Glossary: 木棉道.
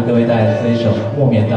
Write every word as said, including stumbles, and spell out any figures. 为各位带来这一首《木棉道》。